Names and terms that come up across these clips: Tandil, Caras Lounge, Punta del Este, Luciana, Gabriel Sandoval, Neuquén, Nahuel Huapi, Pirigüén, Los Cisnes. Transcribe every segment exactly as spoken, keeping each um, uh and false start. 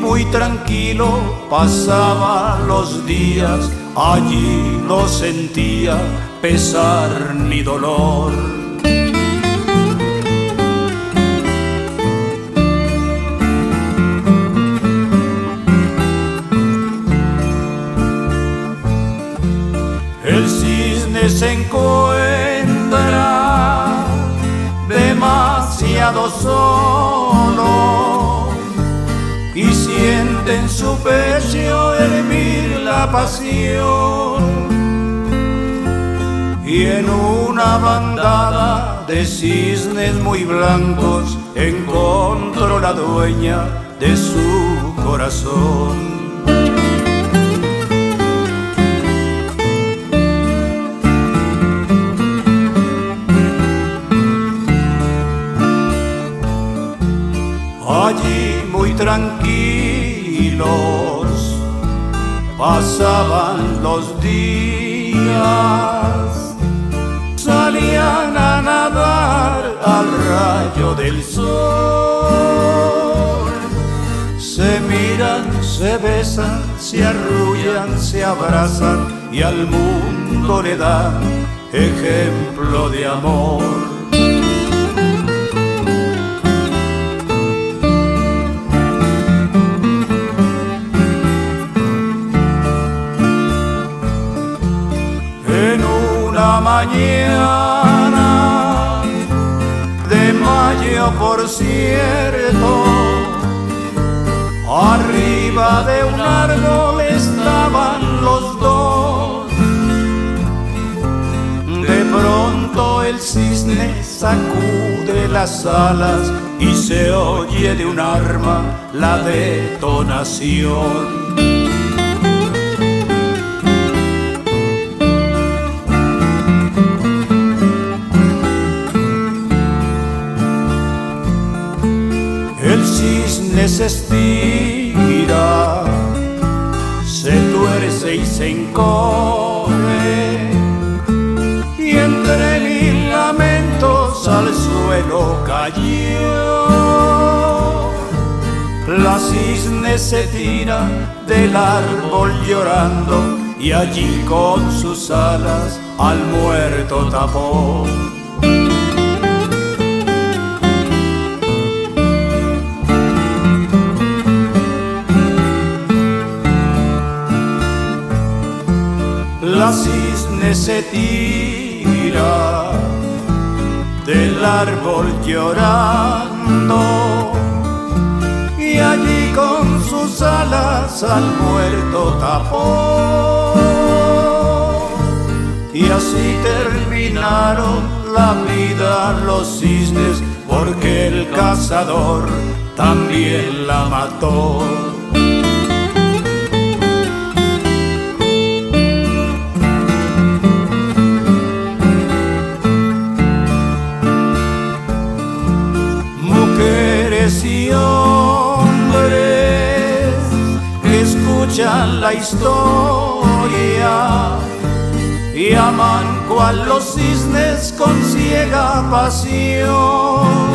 muy tranquilo pasaba los días, allí no sentía pesar ni dolor. El cisne se encuentra demasiado solo y siente en su pecho hervir la pasión. Y en una bandada de cisnes muy blancos encontró la dueña de su corazón. Allí muy tranquilos pasaban los días, salían a nadar al rayo del sol. Se miran, se besan, se arrullan, se abrazan y al mundo le dan ejemplo de amor. Mañana de mayo, por cierto, arriba de un árbol estaban los dos. De pronto el cisne sacude las alas y se oye de un arma la detonación. El cisne se estira, se tuerce y se encoge, y entre mil lamentos al suelo cayó. La cisne se tira del árbol llorando y allí con sus alas al muerto tapó. La cisne se tira del árbol llorando y allí con sus alas al muerto tapó. Y así terminaron la vida los cisnes, porque el cazador también la mató. Y hombres que escuchan la historia y aman cual los cisnes con ciega pasión.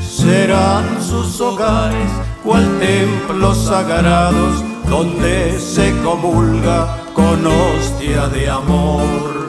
Serán sus hogares cual templos sagrados donde se comulga con hostia de amor.